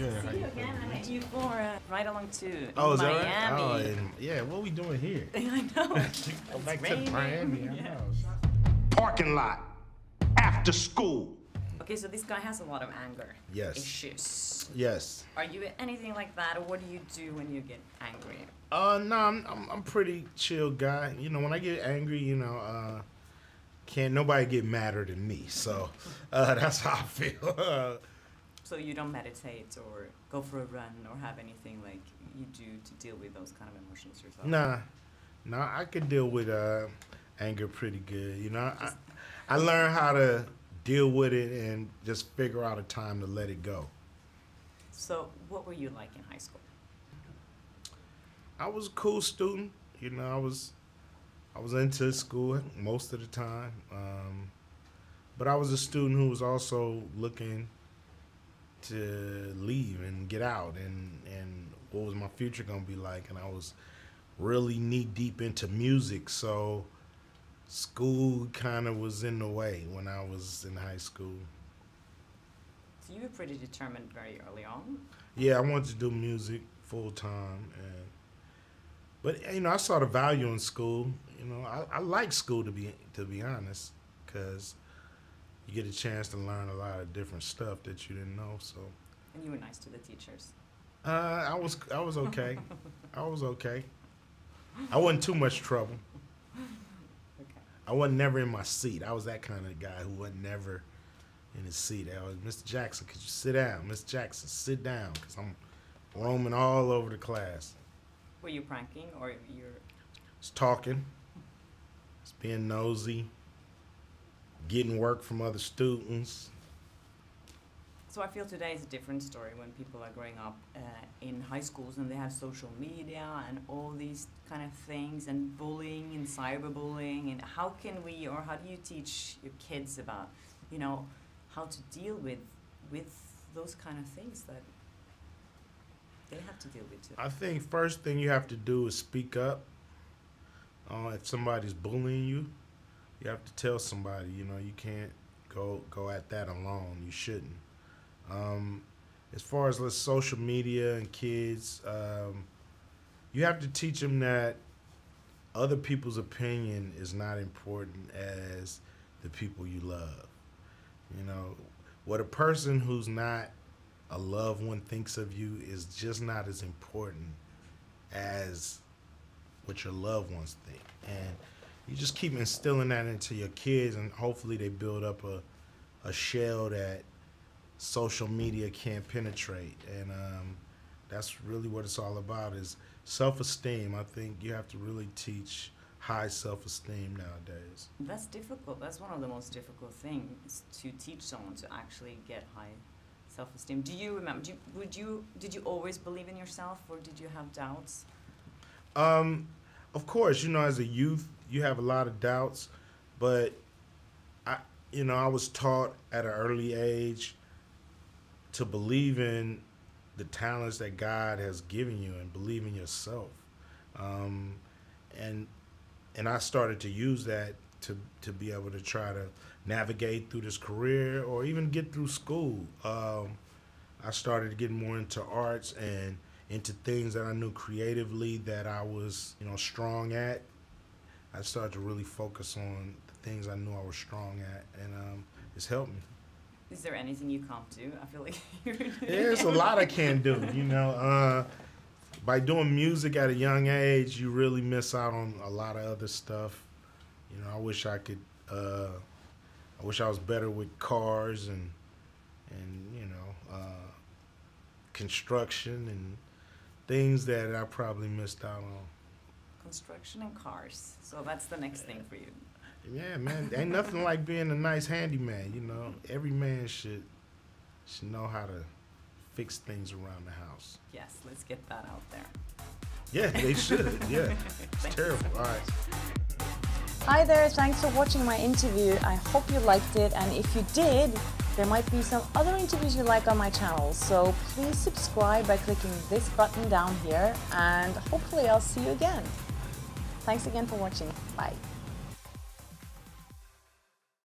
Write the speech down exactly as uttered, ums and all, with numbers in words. Good. See you again. I met you for a ride along to oh, Miami. Is that right? Oh, and yeah, what are we doing here? I know. Go back raining. to Miami. I yeah. know. Parking lot. After school. Okay, so this guy has a lot of anger yes. issues. Yes. Are you anything like that, or what do you do when you get angry? Uh, no, I'm I'm, I'm pretty chill guy. You know, when I get angry, you know, uh, can't nobody get madder than me. So uh, that's how I feel. So you don't meditate or go for a run or have anything like you do to deal with those kind of emotions yourself? Nah, nah, I could deal with uh, anger pretty good. You know, just, I I learned how to deal with it and just figure out a time to let it go. So what were you like in high school? I was a cool student. You know, I was I was into school most of the time. Um, but I was a student who was also looking to leave and get out and, and what was my future gonna be like. And I was really knee deep into music, so school kind of was in the way when I was in high school. So you were pretty determined very early on? Yeah, I wanted to do music full time. And, but, you know, I saw the value in school. You know, I, I like school, to be, to be honest, because you get a chance to learn a lot of different stuff that you didn't know, so. And you were nice to the teachers? Uh, I was, I was okay. I was okay. I wasn't too much trouble. I wasn't never in my seat. I was that kind of guy who wasn't never in his seat. I was, Mister Jackson, could you sit down? Miss Jackson, sit down, because I'm roaming all over the class. Were you pranking, or you're? It's talking. It's being nosy. Getting work from other students. So I feel today is a different story when people are growing up uh, in high schools and they have social media and all these kind of things and bullying and cyberbullying. And how can we, or how do you teach your kids about, you know, how to deal with with those kind of things that they have to deal with too? I think first thing you have to do is speak up. Uh, if somebody's bullying you, you have to tell somebody. You know, you can't go go at that alone. You shouldn't. Um, as far as let's social media and kids, um, you have to teach them that other people's opinion is not important as the people you love. You know, what a person who's not a loved one thinks of you is just not as important as what your loved ones think. And you just keep instilling that into your kids, and hopefully they build up a, a shell that social media can't penetrate. And um, that's really what it's all about, is self-esteem. I think you have to really teach high self-esteem nowadays. That's difficult. That's one of the most difficult things, to teach someone to actually get high self-esteem. Do you remember, do you, would you, did you always believe in yourself, or did you have doubts? Um, of course, you know, as a youth, you have a lot of doubts, but I, you know, I was taught at an early age to believe in the talents that God has given you and believe in yourself. Um, and and I started to use that to, to be able to try to navigate through this career or even get through school. Um, I started to get more into arts and into things that I knew creatively that I was, you know, strong at. I started to really focus on the things I knew I was strong at, and um, it's helped me. Is there anything you can't do? I feel like you're doing There's everything. a lot I can't do, you know. Uh, by doing music at a young age, you really miss out on a lot of other stuff. You know, I wish I could, uh, I wish I was better with cars and, and you know, uh, construction and things that I probably missed out on. Construction and cars, so that's the next thing for you. Yeah, man, ain't nothing like being a nice handyman, you know. Every man should should know how to fix things around the house. Yes, let's get that out there. Yeah, they should, yeah. It's terrible, all right. Hi there, thanks for watching my interview. I hope you liked it, and if you did, there might be some other interviews you like on my channel, so please subscribe by clicking this button down here, and hopefully I'll see you again. Thanks again for watching, bye.